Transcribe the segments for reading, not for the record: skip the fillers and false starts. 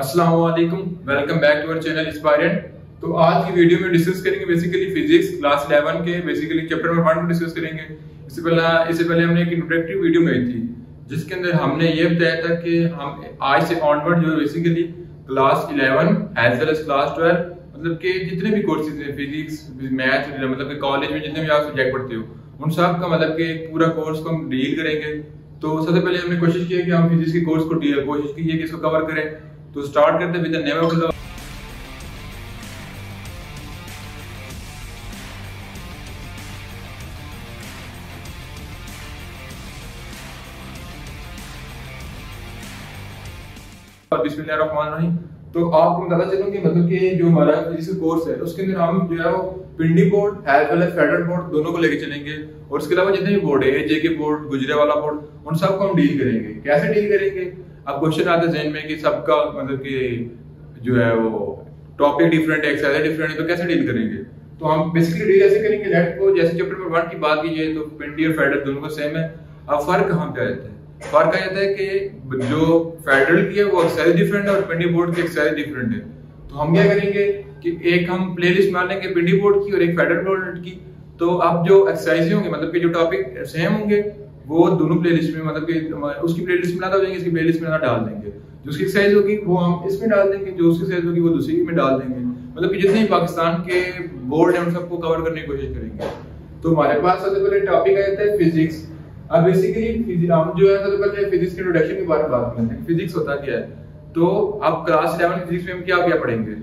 अस्सलामुअलैकुम, welcome back to our channel aspirant. तो आज की वीडियो में डिस्कस करेंगे बेसिकली फिजिक्स क्लास 11 के बेसिकली चैप्टर नंबर 1 को डिस्कस करेंगे। इससे पहले हमने एक इंट्रोडक्टरी वीडियो बनाई थी जिसके अंदर हमने ये बताया था कि हम आज से ऑनवर्ड जो basically class 11 as well as class 12 मतलब कि जितने भी कोर्सेज हैं फिजिक्स मैथ मतलब कि कॉलेज में जितने भी आप सब्जेक्ट पढ़ते हो उन सब का मतलब कि पूरा कोर्स को हम डील करेंगे। तो सबसे पहले हमने कोशिश की है कि हम फिजिक्स के कोर्स को कोशिश की है कि इसको कवर करें। तो स्टार्ट करते with the name of the बिस्मिल्लाहिर्रहमानिर्रहीम। तो आपको बताना चलूं कि मतलब कि जो हमारा फिजिक्स कोर्स है उसके अंदर हम जो है वो Pindi board as well as federal board दोनों को लेके चलेंगे और उसके अलावा जितने भी बोर्ड है जेके बोर्ड गुजरेवाला बोर्ड उन सबको हम डील करेंगे। कैसे डील करेंगे? अब क्वेश्चन आता है जहन में कि सबका मतलब कि जो है वो टॉपिक डिफरेंट है, एक्सरसाइज डिफरेंट है, तो कैसे डील करेंगे? तो हम बेसिकली डील ऐसे करेंगे लेट को जैसे चैप्टर नंबर 1 की बात की जाए तो पिंडी और फेडरल दोनों को सेम है। अब फर्क कहां पे आता है? फर्क आ जाता है कि जो फेडरल की है वो एक्सरसाइज डिफरेंट है और पिंडी बोर्ड की एक्सरसाइज डिफरेंट है। तो हम क्या करेंगे कि एक हम प्लेलिस्ट बना लेंगे पिंडी बोर्ड की और एक फेडरल बोर्ड की। तो अब जो एक्सरसाइज होंगे मतलब कि जो टॉपिक सेम होंगे वो दोनों प्लेलिस्ट में मतलब कि उसकी प्लेलिस्ट में ना इसकी प्लेलिस्ट में ना डाल देंगे। जो उसकी एक्सरसाइज होगी वो हम इसमें डाल देंगे, जो उसकी एक्सरसाइज होगी वो दूसरी में डाल देंगे। मतलब कि जितने भी पाकिस्तान के बोर्ड हैं उन सबको कवर करने की कोशिश करेंगे। तो हमारे पास सबसे पहले टॉपिक आ जाता है फिजिक्स। अब बेसिकली हम जो है सबसे पहले फिजिक्स के इंट्रोडक्शन के बारे में बात करते हैं। फिजिक्स होता क्या है? तो अब क्लास 11 फिजिक्स में हम क्या पढ़ेंगे?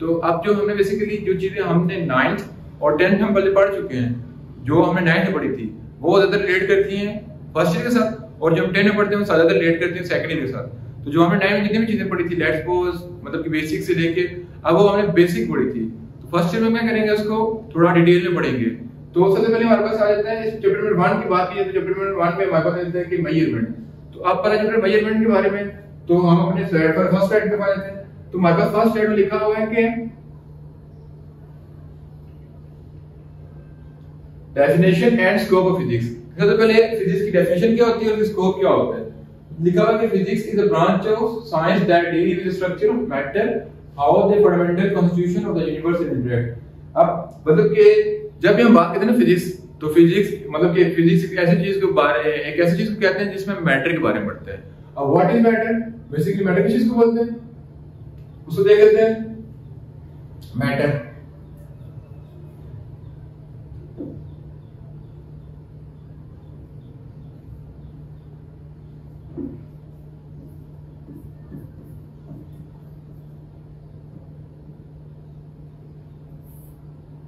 तो अब जो हमने बेसिकली जो चीजें हमने 9th और 10th हम पहले पढ़ चुके हैं, जो हमने 9th में पढ़ी थी वो ज्यादा रिलेट करती हैं फर्स्ट ईयर के साथ, और जो हम 10 में पढ़ते हैं ज्यादा रिलेट करते हैं सेकंड ईयर के साथ। तो जो हमने 9 में जितनी भी चीजें पढ़ी थी लेट्स सपोज मतलब कि बेसिक से लेके अब वो हमने बेसिक पढ़ी थी, तो फर्स्ट ईयर में क्या करेंगे उसको थोड़ा डिटेल में पढ़ेंगे। तो सबसे पहले हमारे पास आ जाता है चैप्टर नंबर 1 की बात की तो चैप्टर नंबर 1 में हमारे पास आता है कि मेजरमेंट। तो अब पहला चैप्टर मेजरमेंट के बारे में, तो हम अपने स्लाइड पर फर्स्ट स्लाइड पे आ जाते हैं। तो हमारे पास फर्स्ट स्लाइड में लिखा हुआ है कि definition and scope of physics. सबसे पहले फिजिक्स की डेफिनेशन क्या होती है और इसका स्कोप क्या होता है? लिखा हुआ है कि physics is a branch of science that deal with the structure of matter, how the fundamental constitution of the universe interact. अब मतलब कि जब भी हम बात करते हैं ना फिजिक्स, तो फिजिक्स मतलब कि फिजिक्स एक ऐसी चीज के बारे एक ऐसी चीज को कहते हैं जिसमें मैटर के बारे में पढ़ते हैं। अब what is matter? Basically matter किस चीज को बोलते हैं उसको देख लेते हैं। Matter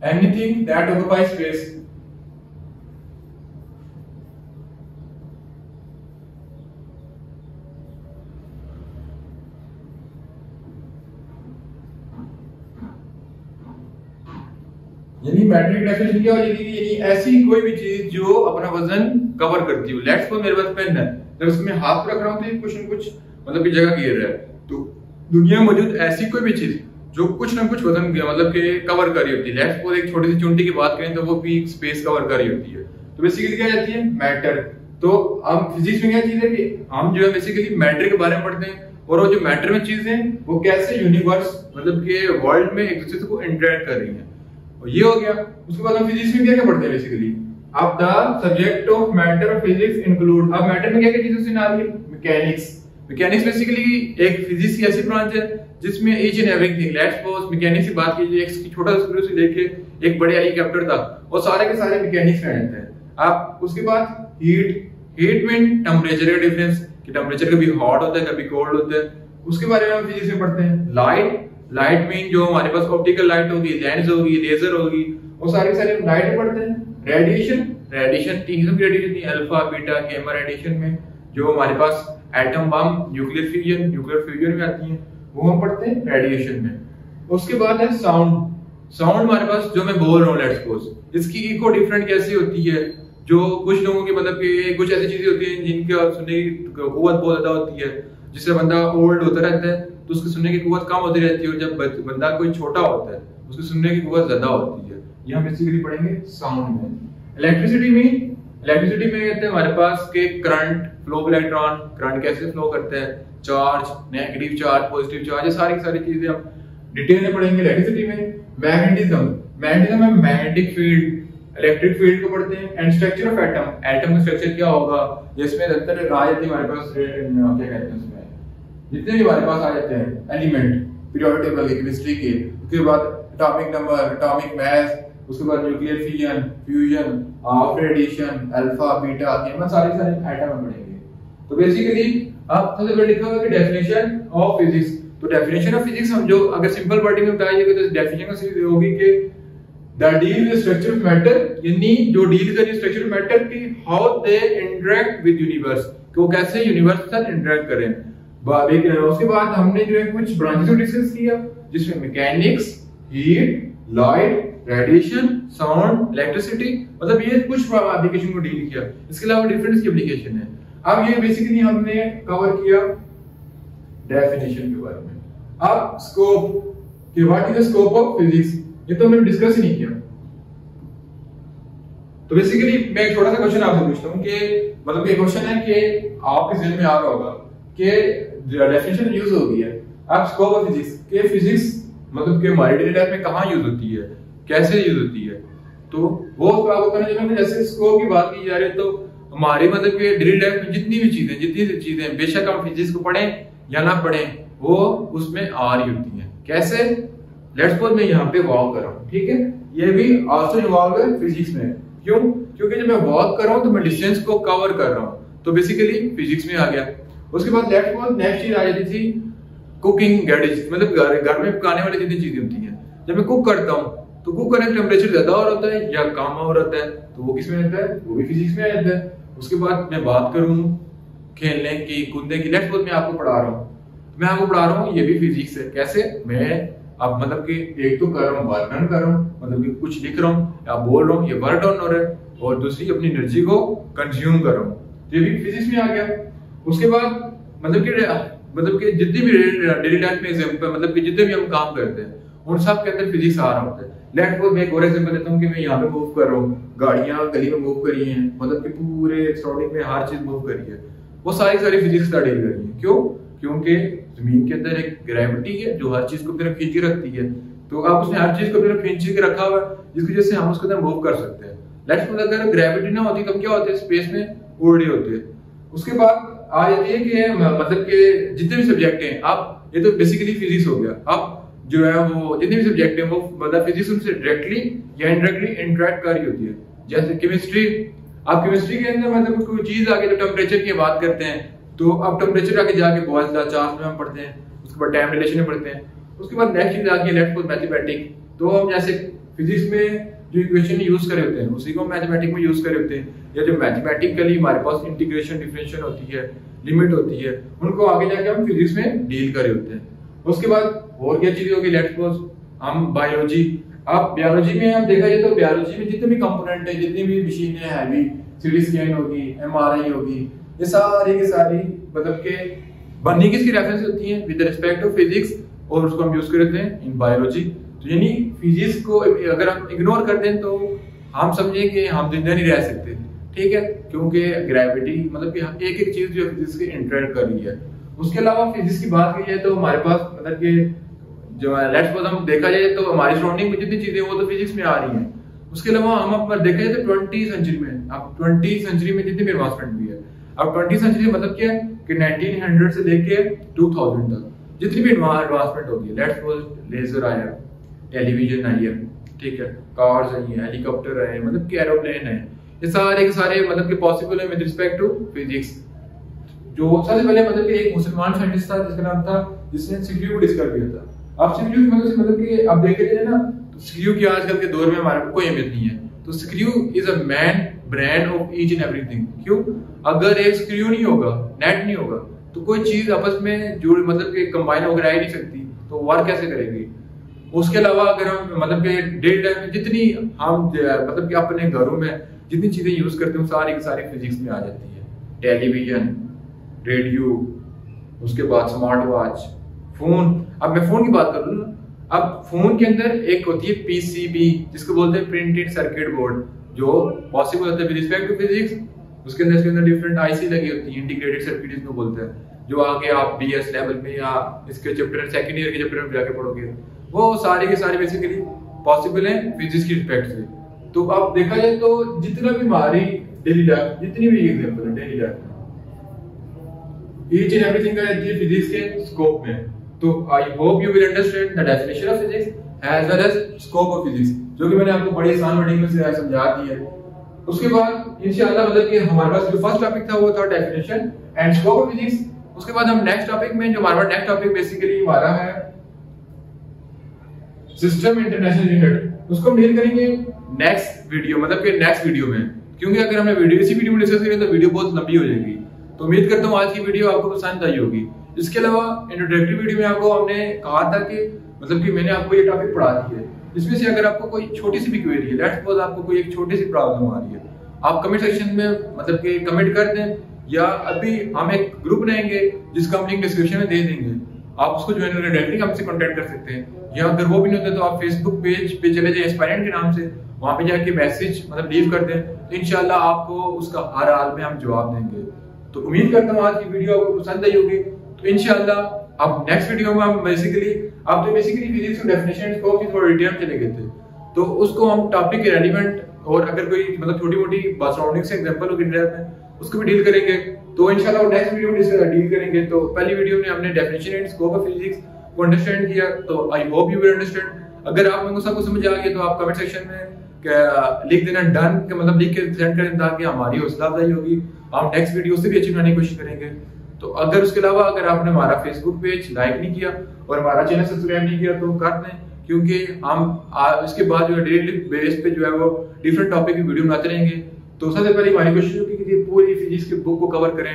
anything that occupies space, यानी मैटर की डेफिनेशन क्या होगी? यानी ऐसी कोई भी चीज जो अपना वजन कवर करती हो। लेट्स सपोज मेरे पास पेन है, जब इसमें हाथ रख रहा हूं तो कुछ न कुछ मतलब की जगह घेर रहा है। तो दुनिया में मौजूद ऐसी कोई भी चीज जो कुछ ना कुछ वजन मतलब के कवर कर रही होती है। लेट्स सपोज एक छोटी सी चुंटी की बात करें तो वो भी स्पेस कवर कर रही होती है। तो बेसिकली क्या जाती है? मैटर। तो हम फिजिक्स में क्या चीज है कि हम जो है बेसिकली मैटर के बारे में पढ़ते हैं और वो जो मैटर में चीजें वो कैसे यूनिवर्स मतलब के वर्ल्ड में एक दूसरे को इंटरेक्ट कर रही है। और ये हो गया। उसके बाद हम फिजिक्स में क्या पढ़ते हैं बेसिकली? अब the subject of matter of physics include. अब मैटर में क्या क्या चीजें आ रही है? मैकेनिक्स। मैकेनिक्स बेसिकली एक फिजिक्स की ऐसी ब्रांच है जिसमें each and everything. Let's suppose mechanics की बात कीजिए, एक छोटा स्क्रू से लेके एक बड़े हेलीकॉप्टर तक और सारे के सारे मैकेनिक्स में आते हैं। अब उसके बाद हीट में टेंपरेचर का डिफरेंस कि टेंपरेचर कभी हॉट होता है कभी कोल्ड होता है, उसके बारे में हम फिजिक्स में पढ़ते हैं। लाइट मीन जो हमारे पास ऑप्टिकल लाइट होगी, लेंस होगी, लेजर होगी, वो सारे के सारे लाइट में पढ़ते हैं। रेडिएशन तीन किस्म की radiation, alpha beta gamma radiation में जो हमारे पास एटम बम न्यूक्लियर फ्यूजन में आती है वो हम पढ़ते हैं रेडिएशन में। उसके बाद है साउंड। हमारे पास जो मैं बोल रहा हूँ लेट्स सपोज इसकी इको डिफरेंट कैसी होती है? जो कुछ लोगों के मतलब कि कुछ ऐसी चीजें होती हैं जिनके सुनने की कुव्वत बहुत ज्यादा होती है, जिससे बंदा ओल्ड होता रहता है तो उसकी सुनने की कुव्वत कम होती रहती है, और जब बंदा कोई छोटा होता है उसकी सुनने की कुव्वत ज्यादा होती है। ये हम बेसिकली पढ़ेंगे साउंड में। इलेक्ट्रिसिटी में कहते हैं हमारे पास के current, flow of electron, current कैसे फ्लो करता है, charge, negative charge, positive charge, ये सारी की सारी चीजें हम डिटेल में पढ़ेंगे। इलेक्ट्रिसिटी में मैग्नेटिज्म में मैग्नेटिक फील्ड, इलेक्ट्रिक फील्ड को पढ़ते हैं। And structure of atom, atom का स्ट्रक्चर क्या होगा, इसमें ज्यादातर आ जाती है हमारे पास, क्या कहते हैं उसमें जितने भी हमारे पास आ जाते हैं एलिमेंट, पीरियोडिक टेबल की केमिस्ट्री के, उसके बाद एटॉमिक नंबर, एटॉमिक मास, उसके बाद nuclear fission, fusion, half radiation, alpha beta, ये सारे सारे आइटम पढ़ेंगे। तो बेसिकली आप सबसे पहले लिखा होगा कि डेफिनेशन ऑफ फिजिक्स। तो डेफिनेशन ऑफ फिजिक्स हम जो अगर सिंपल वर्डिंग में बताया जाएगा तो डेफिनेशन होगी कि the deal with structure of matter, यानी जो डील कर स्ट्रक्चर ऑफ मैटर की how they interact with universe, कि वो कैसे यूनिवर्स से इंटरेक्ट करें। उसके बाद हमने जो है कुछ ब्रांचेस को डिस्कस किया जिसमें mechanics, heat, light, radiation, sound, electricity, मतलब ये कुछ एप्लीकेशन को डील किया। इसके अलावा डिफरेंट इसकी एप्लीकेशन है। अब ये बेसिकली हमने कवर किया डेफिनेशन के बारे में। अब स्कोप कि what is the scope of physics, ये तो हमने डिस्कस ही नहीं किया। तो बेसिकली मैं एक छोटा सा क्वेश्चन आपसे पूछता हूँ कि मतलब ये क्वेश्चन है कि आपके जहन में आ रहा होगा कि डेफिनेशन यूज हो गई है। अब स्कोप ऑफ फिजिक्स के फिजिक्स मतलब कि हमारी डेली लाइफ में कहाँ यूज होती है, कैसे यूज होती है, तो वो आपको करना चाहिए। जैसे स्कोप की बात की जा रही है तो हमारी मतलब कि डेली लाइफ में जितनी भी चीजें बेशक हम फिजिक्स को पढ़ें या ना पढ़ें वो उसमें आ रही होती हैं। कैसे, लेट्स सपोज मैं यहाँ पे वॉक कर रहा हूँ, ठीक है, ये भी आल्सो इन्वॉल्व है फिजिक्स में। क्यों? क्योंकि जब मैं वॉक कर रहा हूँ तो मैं डिस्टेंस को कवर कर रहा हूँ, तो बेसिकली फिजिक्स में आ गया। उसके बाद लेट्स सपोज नेक्स्ट चीज आ जाती थी कुकिंग गैजेट्स, मतलब घर में पकाने वाली जितनी चीजें होती हैं। जब मैं कुक करता हूँ तो कुक करने का टेम्परेचर ज्यादा और होता है या कम और होता है, तो वो किसमें रहता है, वो भी फिजिक्स में रहता है। उसके बाद मैं बात करूँ खेलने की, कूदने की, लेट्स सपोज मैं आपको पढ़ा रहा हूँ ये भी फिजिक्स है। कैसे, मैं अब मतलब कि एक तो कर रहा हूँ वर्णन कर रहा हूँ, मतलब कि कुछ लिख रहा हूँ या बोल रहा हूँ, ये वर्ड ऑन हो रहा है, और दूसरी अपनी एनर्जी को कंज्यूम कर रहा हूँ, ये भी फिजिक्स में आ गया। उसके बाद मतलब कि जितनी भी डेली लाइफ में एग्जाम्पल मतलब कि जितने भी हम काम करते हैं उन सब के अंदर फिजिक्स आ रहा होता है। लेट्स सपोज मैं एक और एग्जांपल देता हूं कि मैं यहां पे मूव कर रहा हूं, गाड़ियां गली में मूव करी हैं, मतलब कि पूरे सराउंडिंग में हर चीज मूव करी है, वो सारी फिजिक्स का डील करी है। क्यों? क्योंकि जमीन के अंदर एक ग्रेविटी है जो हर चीज को तरफ खींच के रखती है, तो आप उसने हर चीज को तरफ खींच के रखा हुआ है जिसकी वजह से हम उसके अंदर मूव कर सकते हैं। लेट्स सपोज अगर ग्रेविटी ना होती तो क्या होते, स्पेस में उड़ रहे होते। उसके बाद आ जाती है कि मतलब कि जितने भी सब्जेक्ट हैं, आप ये तो बेसिकली फिजिक्स हो गया। आप जो है वो जितने भी सब्जेक्ट हैं वो मतलब फिजिक्स उनसे डायरेक्टली या इनडायरेक्टली इंटरेक्ट कर रही होती है। जैसे केमिस्ट्री, आप केमिस्ट्री के अंदर मतलब कोई चीज आके जब टेम्परेचर की बात करते हैं तो आप टेम्परेचर आगे जाके बॉयल्स लॉ चार्ज में हम पढ़ते हैं, उसके बाद टाइम रिलेशन में पढ़ते हैं। उसके बाद नेक्स्ट चीज आती है लेट्स सपोज मैथमेटिक्स, तो हम जैसे फिजिक्स में जो इक्वेशन यूज करे होते हैं उसी को मैथमेटिक्स में यूज करे होते हैं, या जो मैथमेटिकली हमारे पास इंटीग्रेशन, डिफरेंशिएशन होती है, लिमिट होती है, उनको आगे जाके हम फिजिक्स में डील करे होते हैं। उसके बाद और क्या चीजें होगी, लेट्स सपोज हम बायोलॉजी, आप बायोलॉजी में आप देखा जाए तो बायोलॉजी में जितने भी कंपोनेंट है, जितनी भी मशीनें हैं, हैवी सीटी स्कैन होगी, एमआरआई होगी, ये सारी की सारी मतलब के बनने किसकी रेफरेंस होती है विद रिस्पेक्ट टू फिजिक्स, और उसको हम यूज करते हैं इन बायोलॉजी। तो यानी फिजिक्स को अगर हम इग्नोर कर दें तो हम समझें कि हम जिंदा नहीं रह सकते, ठीक है, क्योंकि ग्रेविटी मतलब कि हम एक एक चीज जो फिजिक्स की इंटरेक्ट कर रही है। उसके अलावा फिजिक्स की बात की जाए तो हमारे पास मतलब कि जो लेट्स सपोज हम देखा जाए तो हमारी सराउंडिंग में जितनी चीजें वो तो फिजिक्स में आ रही हैं। उसके अलावा हम अपना देखा जाए तो 20वीं सेंचुरी में जितनी भी एडवांसमेंट हुई है, अब 20वीं सेंचुरी मतलब क्या है कि 1900 से लेके 2000 तक जितनी भी एडवांसमेंट होती है, लेट्स सपोज लेजर आया, टेलीविजन आई है, ठीक है, कार्स आई है, हेलीकॉप्टर आए, मतलब कि एरोप्लेन है, ये सारे के सारे मतलब कि पॉसिबल है विद रिस्पेक्ट टू फिजिक्स। जो सबसे पहले मतलब कि एक मुसलमान साइंटिस्ट था जिसका नाम था, जिसने स्क्रू डिस्कवर किया था। अब स्क्रू मतलब कि अब देखे जाए ना तो स्क्रू की आजकल के दौर में हमारे कोई अहमियत नहीं है, तो screw is a main brand of each and everything. क्यों? अगर एक स्क्रू नहीं होगा, नेट नहीं होगा, तो कोई चीज आपस में जुड़ मतलब कि कंबाइन होकर आ ही नहीं सकती, तो वर्क कैसे करेगी। उसके अलावा अगर हम मतलब कि डेली लाइफ में जितनी हम मतलब कि अपने घरों में जितनी चीजें यूज करते हैं सारी की सारी फिजिक्स में आ जाती है। टेलीविजन, रेडियो, उसके बाद स्मार्ट वॉच, फोन। अब मैं फोन की बात कर लूँ, अब फोन के अंदर एक होती है पीसीबी जिसको बोलते हैं प्रिंटेड सर्किट बोर्ड, जो पॉसिबल होता है विद रिस्पेक्ट टू फिजिक्स। उसके अंदर डिफरेंट आईसी लगी होती है, इंटीग्रेटेड सर्किट इसको बोलते हैं। जो आगे आप BS लेवल में या इसके चैप्टर सेकंड ईयर के चैप्टर में जाके पढ़ोगे, वो सारे के सारे बेसिकली पॉसिबल हैं फिजिक्स के रिस्पेक्ट से। तो आप देखा जाए तो जितना भी हमारी डेली लाइफ जितनी भी एग्जांपल है daily life each and everything का ये फिजिक्स के स्कोप में। तो I hope you will understand the definition of physics as well as scope of physics, जो कि मैंने आपको बड़ी आसान वर्डिंग में से समझा दी है। उसके बाद इंशाअल्लाह मतलब कि हमारे पास जो फर्स्ट टॉपिक था वो था definition and scope of physics. उसके बाद हम नेक्स्ट टॉपिक में जो हमारा नेक्स्ट टॉपिक बेसिकली हमारा है सिस्टम इंटरनेशनल यूनिट, उसको हम डील करेंगे नेक्स्ट वीडियो मतलब कि नेक्स्ट वीडियो में, क्योंकि अगर हमने वीडियो इसी वीडियो में डिस्कस करें तो वीडियो बहुत लंबी हो जाएगी। तो उम्मीद करता हूँ आज की वीडियो आपको पसंद आई होगी। इसके अलावा इंट्रोडक्टरी वीडियो में आपको हमने कहा था कि मतलब कि मैंने आपको ये टॉपिक पढ़ा दिया है, इसमें से अगर आपको कोई छोटी सी भी क्वेरी है, लेट्स सपोज आपको कोई एक छोटी सी प्रॉब्लम आ रही है, आप कमेंट सेक्शन में मतलब कि कमेंट कर दें, या अभी हम एक ग्रुप बनाएंगे जिसका हम लिंक डिस्क्रिप्शन में दे देंगे, आप उसको ज्वाइन करके डायरेक्टली हमसे कांटेक्ट कर सकते हैं। या अगर वो भी नहीं होता तो आप फेसबुक पेज पे चले जाए एस्पायरेंट के नाम से, वहाँ पे जाके मैसेज मतलब लीव कर दें, तो इंशाल्लाह आपको उसका हर हाल में हम जवाब देंगे। तो उम्मीद करता हूँ आज की वीडियो आपको पसंद आई होगी। तो इंशाल्लाह अब नेक्स्ट वीडियो में हम बेसिकली फिजिक्स की डेफिनेशन को थोड़ा डिटेल में चले गए थे, तो उसको हम टॉपिक के रेलिवेंट और अगर कोई मतलब छोटी मोटी सराउंडिंग से एग्जांपल हो डिटेल में उसको भी डील करेंगे। तो इंशाल्लाह नेक्स्ट वीडियो में इसका डील करेंगे। तो पहली वीडियो में हमने definition and scope of physics को अंडरस्टैंड किया, तो I hope you will understand. अगर आप मेरे को सबको समझ आ गया तो आप कमेंट सेक्शन में लिख देना डन के मतलब लिख के सेंड करें, ताकि हमारी हौसला अफजाई होगी, हम नेक्स्ट वीडियो से भी अच्छी बनाने की कोशिश करेंगे। तो अगर उसके अलावा अगर आपने हमारा फेसबुक पेज लाइक नहीं किया और हमारा चैनल सब्सक्राइब नहीं किया तो कर दें, क्योंकि हम इसके बाद जो है डेली बेस पे जो है वो डिफरेंट टॉपिक की वीडियो बनाते रहेंगे। तो सबसे पहले हमारी कोशिश होगी कि पूरी फिजिक्स की बुक को कवर करें,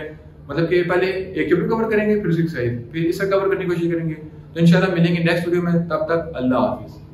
मतलब कि पहले एक चैप्टर कवर करेंगे, फिर उसकी फिर इसका कवर करने की कोशिश करेंगे। तो इंशाल्लाह मिलेंगे नेक्स्ट वीडियो में, तब तक अल्लाह हाफिज़।